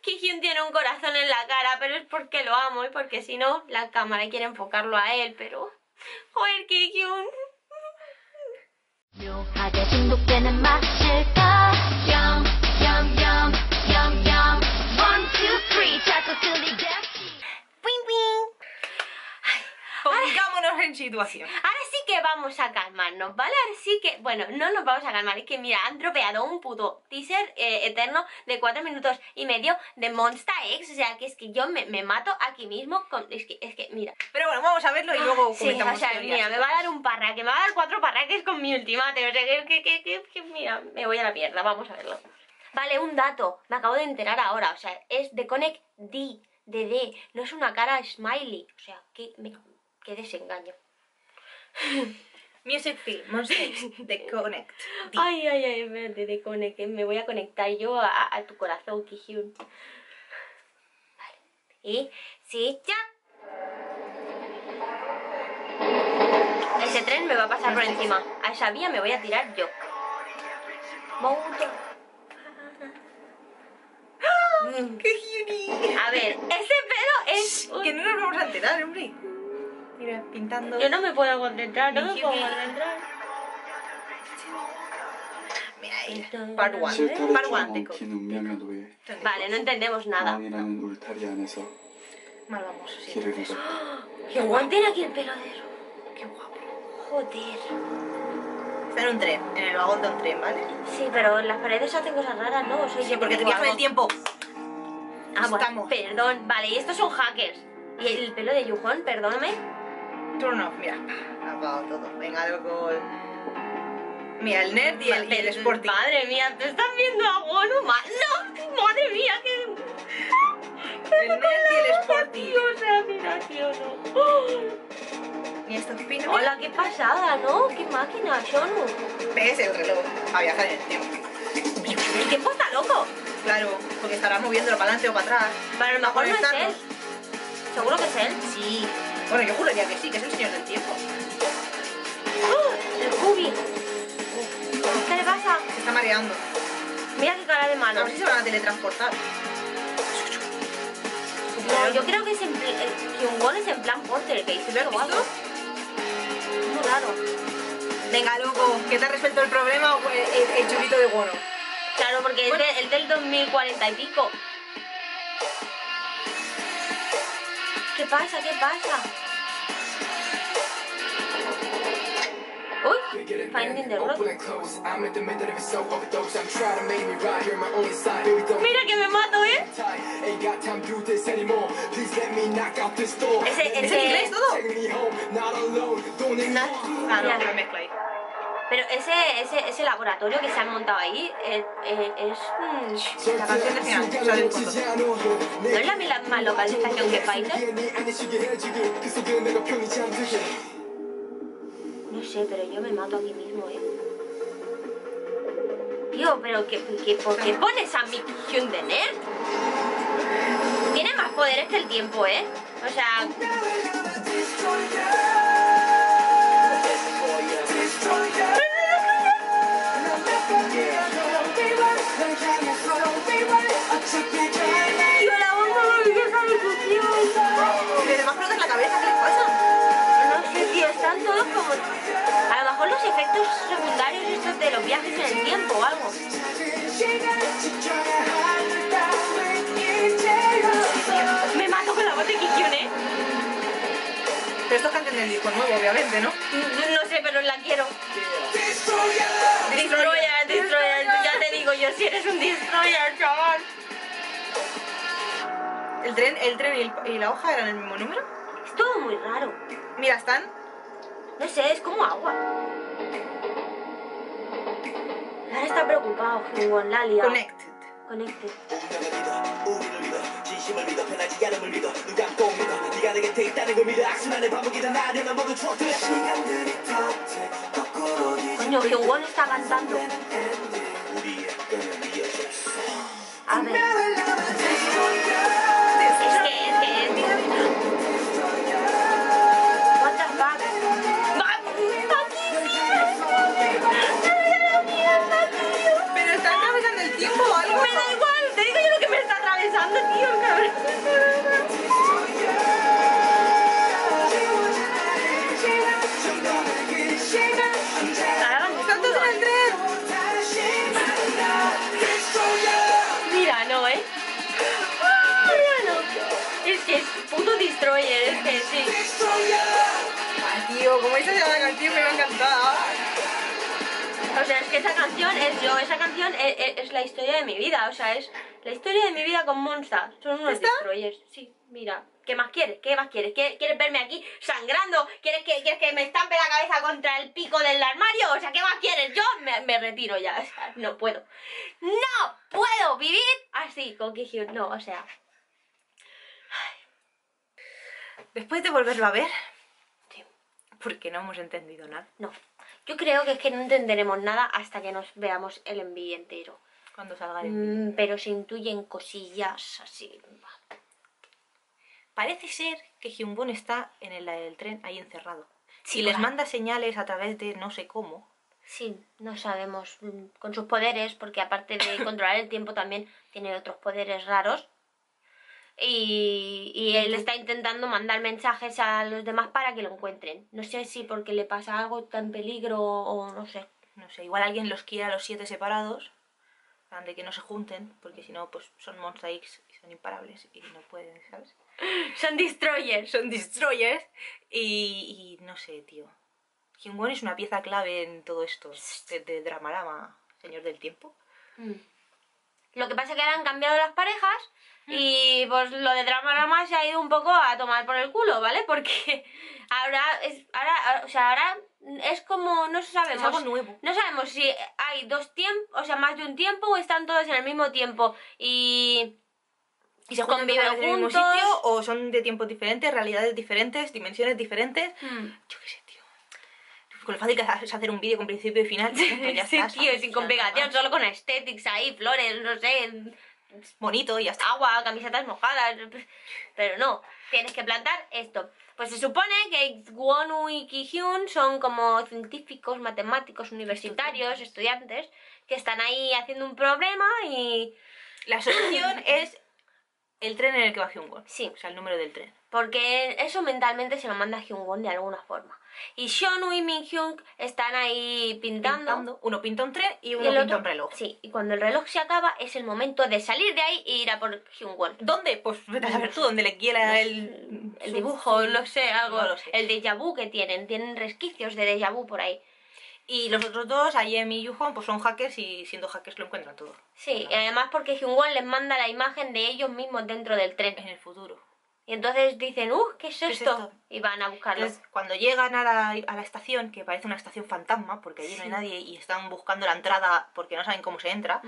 Kihyun tiene un corazón en la cara, pero es porque lo amo y porque si no, la cámara quiere enfocarlo a él, pero... ¡Joder, Kihyun! Pongámonos en situación. Ahora sí que vamos a calmarnos, ¿vale? Ahora sí que... Bueno, no nos vamos a calmar. Es que mira, han tropeado un puto teaser eterno de 4 minutos y medio de Monsta X. O sea, que es que yo me mato aquí mismo con... Es que, mira. Pero bueno, vamos a verlo y luego comentamos. Sí, o sea, mira, me va a dar un parraque. Me va a dar 4 parraques con mi ultimate. O sea, que mira, me voy a la mierda. Vamos a verlo. Vale, un dato. Me acabo de enterar ahora. O sea, es The Connect D. No es una cara smiley. O sea, que... ¡Qué desengaño! Music Film, Monsta X, The Connect. Ay, ay, ay, espérate, The Connect. Me voy a conectar yo a tu corazón, Kihyun. Vale. Y... ¡Sí, ya! Ese tren me va a pasar por encima. A esa vía me voy a tirar yo. ¡Qué a ver, ese pedo es... Que no nos vamos a enterar, hombre. Mira, pintando. Yo no me puedo concentrar, Mira ahí, part one, Vale, no entendemos nada. Mal vamos, sí. ¡Qué guapo! Tiene aquí el pelo de eso. ¡Qué guapo! Joder. Está en un tren, en el vagón de un tren, ¿vale? Sí, pero las paredes hacen cosas raras, ¿no? Sí, porque te viajan el tiempo. Ah, bueno, perdón. Vale, y estos son hackers. Y el pelo de Hyungwon, perdóname. Turn off, mira. Apagado todo. Venga, alcohol. Mira, el nerd y el Sporting. Madre mía, ¿te estás viendo a Gonu? ¡No! ¡Madre mía! Que... El nerd y el Sporting. O sea, mira, tío, no. Y esto qué pino. Hola, qué pasada, ¿no? Qué máquina, Shownu. Ves el reloj a viajar en el tiempo. El tiempo está loco. Claro, porque estarás moviéndolo para adelante o para atrás. Para lo mejor no es él. ¿Seguro que es él? Sí. Bueno, yo juraría que sí, que es el señor del tiempo. ¡El Kubi! ¿Qué le pasa? Se está mareando. Mira qué cara de malo. A ver si se van a teletransportar. No, yo creo que es en plan... Hyungwon es en plan Porter, ¿veis? ¿Lo has visto? Muy raro. Venga, loco, ¿qué te ha resuelto el problema o el chulito de Gono? Claro, porque bueno, es del 2040 y pico. ¿Qué pasa? ¿Qué pasa? Uy, Finding the Rock. Mira que me mato, ¿eh? ¿Es en inglés todo? Pero ese laboratorio que se han montado ahí es la canción de final, o sea, del fondo. ¿No es la misma localización que Fighter? No sé, pero yo me mato aquí mismo, ¿eh? Tío, pero ¿por qué pones a Kihyun de nerd? Tiene más poderes que el tiempo, ¿eh? O sea... Tío, la bomba me deja de cuchillo. ¿Le demás flotas la cabeza? ¿Qué les pasa? No sé, tío, están todos como... A lo mejor los efectos secundarios estos de los viajes en el tiempo o algo. Me mato con la voz de Kihyun, ¿eh? Pero estos cantan del disco nuevo, obviamente, ¿no? No sé, pero la quiero. Destroyer, ya te digo yo, si eres un destroyer, chaval. ¿El tren y la hoja eran el mismo número? Es todo muy raro. Mira, están... No sé, es como agua. Ahora está preocupado, Hyungwon, la lia. Connected. Coño, Hyungwon está cantando. A ver. What the fuck? Pero está atravesando el tiempo o algo. Me da igual, te digo yo lo que me está atravesando. anda, tío, cabrón. ¡Están todos en el tren! Míralo, ¿eh? ¡Ah, míralo! Es que es puto Destroyer, es que sí. Ah, tío, como esta sea la canción me va a encantar. O sea, es que esa canción es yo, esa canción es la historia de mi vida, o sea, es la historia de mi vida con Monsta. Son unos destroyers, sí, mira. ¿Qué más quieres? ¿Qué más quieres? ¿Quieres verme aquí sangrando? ¿Quieres que me estampe la cabeza contra el pico del armario? O sea, ¿qué más quieres? Yo me retiro ya, o sea, no puedo. ¡No puedo vivir así con Kihyun! No, o sea... Ay. Después de volverlo a ver... Sí. Porque no hemos entendido nada. No. Yo creo que es que no entenderemos nada hasta que nos veamos el envío entero. Cuando salga el envío. Pero se intuyen cosillas así. Parece ser que Hyungwon está en el tren ahí encerrado. Sí, y les manda señales a través de no sé cómo. Sí, no sabemos. Con sus poderes, porque aparte de controlar el tiempo también tiene otros poderes raros. Y él está intentando mandar mensajes a los demás para que lo encuentren. No sé si porque le pasa algo, está en peligro o no sé. No sé, igual alguien los quiere a los 7 separados, de que no se junten, porque si no, pues son Monsta X y son imparables y no pueden, ¿sabes? Son destroyers. Son destroyers. Y no sé, tío. Hyungwon es una pieza clave en todo esto, de Dramarama, Señor del Tiempo. Lo que pasa es que ahora han cambiado las parejas. Y pues lo de Dramarama se ha ido un poco a tomar por el culo, ¿vale? Porque ahora es como, no sabemos, es algo nuevo. No sabemos si hay dos tiempos, o sea, más de un tiempo, o están todos en el mismo tiempo y se conviven juntos en el mismo sitio, o son de tiempos diferentes, realidades diferentes, dimensiones diferentes. Yo qué sé, tío. Con lo fácil que es hacer un vídeo con principio y final. Pues ya sí, está, tío, sin complicación, solo con aesthetics ahí, flores, no sé... bonito y hasta agua, camisetas mojadas, pero no, tienes que plantar esto. Pues se supone que Wonu y Kihyun son como científicos, matemáticos, universitarios, estudiantes que están ahí haciendo un problema y... la solución es el tren en el que va Hyungwon. Sí. O sea, el número del tren. Porque eso mentalmente se lo manda Hyungwon de alguna forma. Y Shownu y Min Hyung están ahí pintando. Uno pinta un tren y uno pinta un reloj. Sí, y cuando el reloj se acaba es el momento de salir de ahí e ir a por Hyungwon. ¿Dónde? Pues vete a saber tú donde le quiera los, el dibujo, no sé, algo. No lo sé. El déjà vu que tienen. Tienen resquicios de déjà vu por ahí. Y los otros dos, Ayem y Hong, pues son hackers y siendo hackers lo encuentran todo. Sí, y además porque Hyungwon les manda la imagen de ellos mismos dentro del tren. En el futuro. Y entonces dicen, ¿qué es esto? Y van a buscarlo. Entonces, cuando llegan a la estación, que parece una estación fantasma, porque allí no hay nadie y están buscando la entrada porque no saben cómo se entra,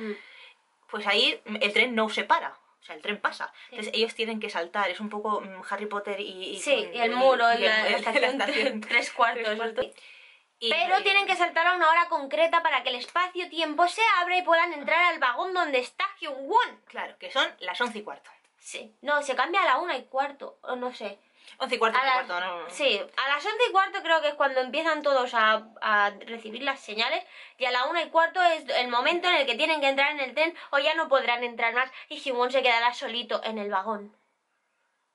pues ahí el tren no se para. O sea, el tren pasa. Entonces ellos tienen que saltar. Es un poco Harry Potter y... sí, y el muro, la estación 3/4. Pero tienen que saltar a una hora concreta para que el espacio-tiempo se abra y puedan entrar al vagón donde está Hyungwon. Claro, que son las 11:15. Sí. No, se cambia a la 1:15, o no sé. 11:15, no. Sí, a las 11:15 creo que es cuando empiezan todos a recibir las señales. Y a la 1:15 es el momento en el que tienen que entrar en el tren o ya no podrán entrar más. Y Hyungwon se quedará solito en el vagón.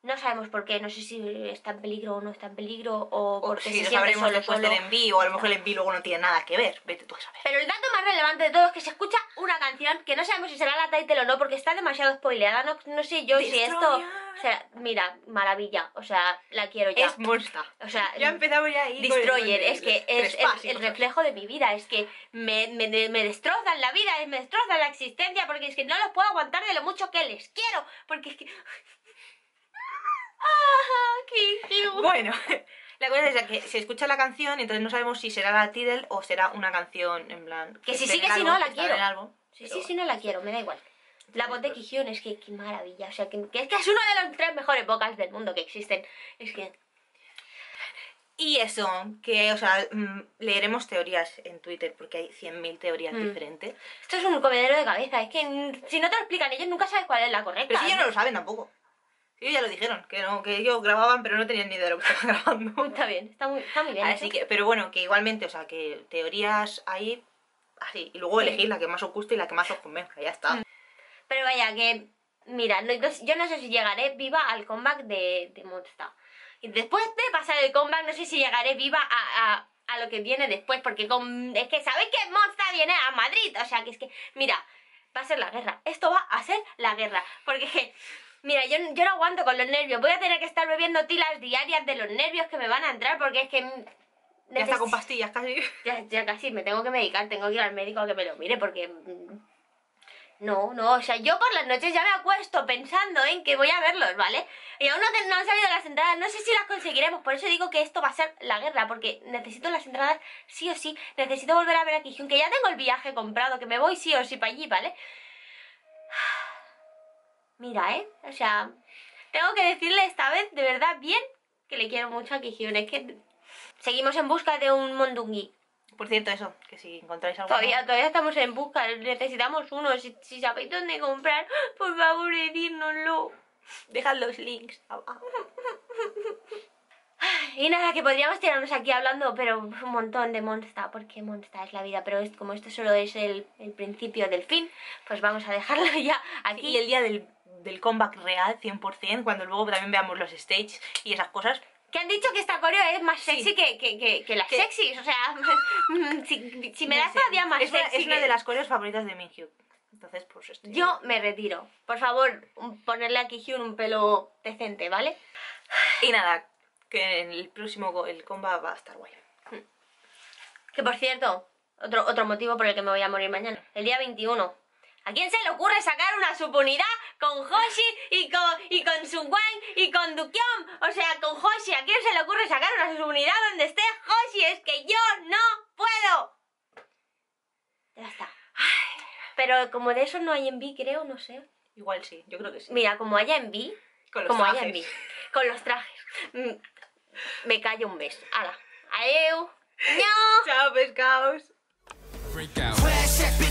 No sabemos por qué, no sé si está en peligro o no está en peligro, o porque si lo sabremos solo, después del envío, o a lo mejor el envío luego no tiene nada que ver, vete tú a saber. Pero el dato más relevante de todo es que se escucha una canción que no sabemos si será la title o no, porque está demasiado spoileada, no sé yo si esto... O sea, mira, maravilla, o sea, la quiero ya. Es Monsta. O sea, ya empezamos ya ahí. Destroyer, es que es el reflejo de mi vida, es que me destrozan la vida, me destrozan la existencia, porque es que no los puedo aguantar de lo mucho que les quiero, porque es que... Bueno, la cosa es que se escucha la canción y entonces no sabemos si será la title o será una canción en plan... Que si sí, que si no la quiero. Sí, si no la quiero, me da igual. La voz de Kihyun es que qué maravilla. O sea, que es uno de los 3 mejores vocals del mundo que existen. Es que... Y eso, que, o sea, leeremos teorías en Twitter porque hay 100.000 teorías diferentes. Esto es un comedero de cabeza. Es que si no te lo explican ellos nunca sabes cuál es la correcta. Pero si ellos no lo saben tampoco. Ellos ya lo dijeron, que no, que ellos grababan pero no tenían ni idea de lo que estaban grabando. Está bien, está muy bien. Así que, pero bueno, que igualmente, o sea, que teorías ahí, así, y luego elegir la que más os guste y la que más os convenga, ya está. Pero vaya, que Mira, yo no sé si llegaré viva al comeback de Monsta. Y después de pasar el comeback, no sé si llegaré viva a lo que viene después. Porque es que sabéis que Monsta viene a Madrid. O sea, que es que, mira, va a ser la guerra. Esto va a ser la guerra. Porque es que, mira, yo no aguanto con los nervios. Voy a tener que estar bebiendo tilas diarias de los nervios que me van a entrar. Porque es que... ya está con pastillas casi. Ya casi, me tengo que medicar. Tengo que ir al médico a que me lo mire porque... No, o sea, yo por las noches ya me acuesto pensando en que voy a verlos, ¿vale? Y aún no han salido las entradas, no sé si las conseguiremos, por eso digo que esto va a ser la guerra, porque necesito las entradas sí o sí, necesito volver a ver a Kihyun, que ya tengo el viaje comprado, que me voy sí o sí para allí, ¿vale? Mira, o sea, tengo que decirle esta vez de verdad bien que le quiero mucho a Kihyun, es que seguimos en busca de un mondungi. Por cierto, eso, que si encontráis algo... Todavía estamos en busca, necesitamos uno. Si sabéis dónde comprar, por favor, decírnoslo. Dejad los links abajo. Y nada, que podríamos tirarnos aquí hablando, pero un montón de Monsta, porque Monsta es la vida. Pero como esto solo es el principio del fin, pues vamos a dejarlo ya aquí. Y el día del comeback real, 100%, cuando luego también veamos los stages y esas cosas... Que han dicho que esta coreo es más sexy sí. que las sexys, o sea, si me das todavía más sexy. Es una de las coreos favoritas de Min Hyung. Entonces, pues estoy... Yo me retiro. Por favor, ponerle a Kihyun un pelo decente, ¿vale? Y nada, que en el próximo el comeback va a estar guay. Que por cierto, otro motivo por el que me voy a morir mañana. El día 21. ¿A quién se le ocurre sacar una subunidad con Hoshi y con Sun Wang y con Dukyong? O sea, con Hoshi, ¿a quién se le ocurre sacar una subunidad donde esté Hoshi? Es que yo no puedo. Ya está. Ay, pero como de eso no hay Ayem, creo, no sé. Igual sí, yo creo que sí. Mira, como haya Ayem, con los trajes. Me callo un beso. Hala. Adeu. ¡No! Chao, pescados.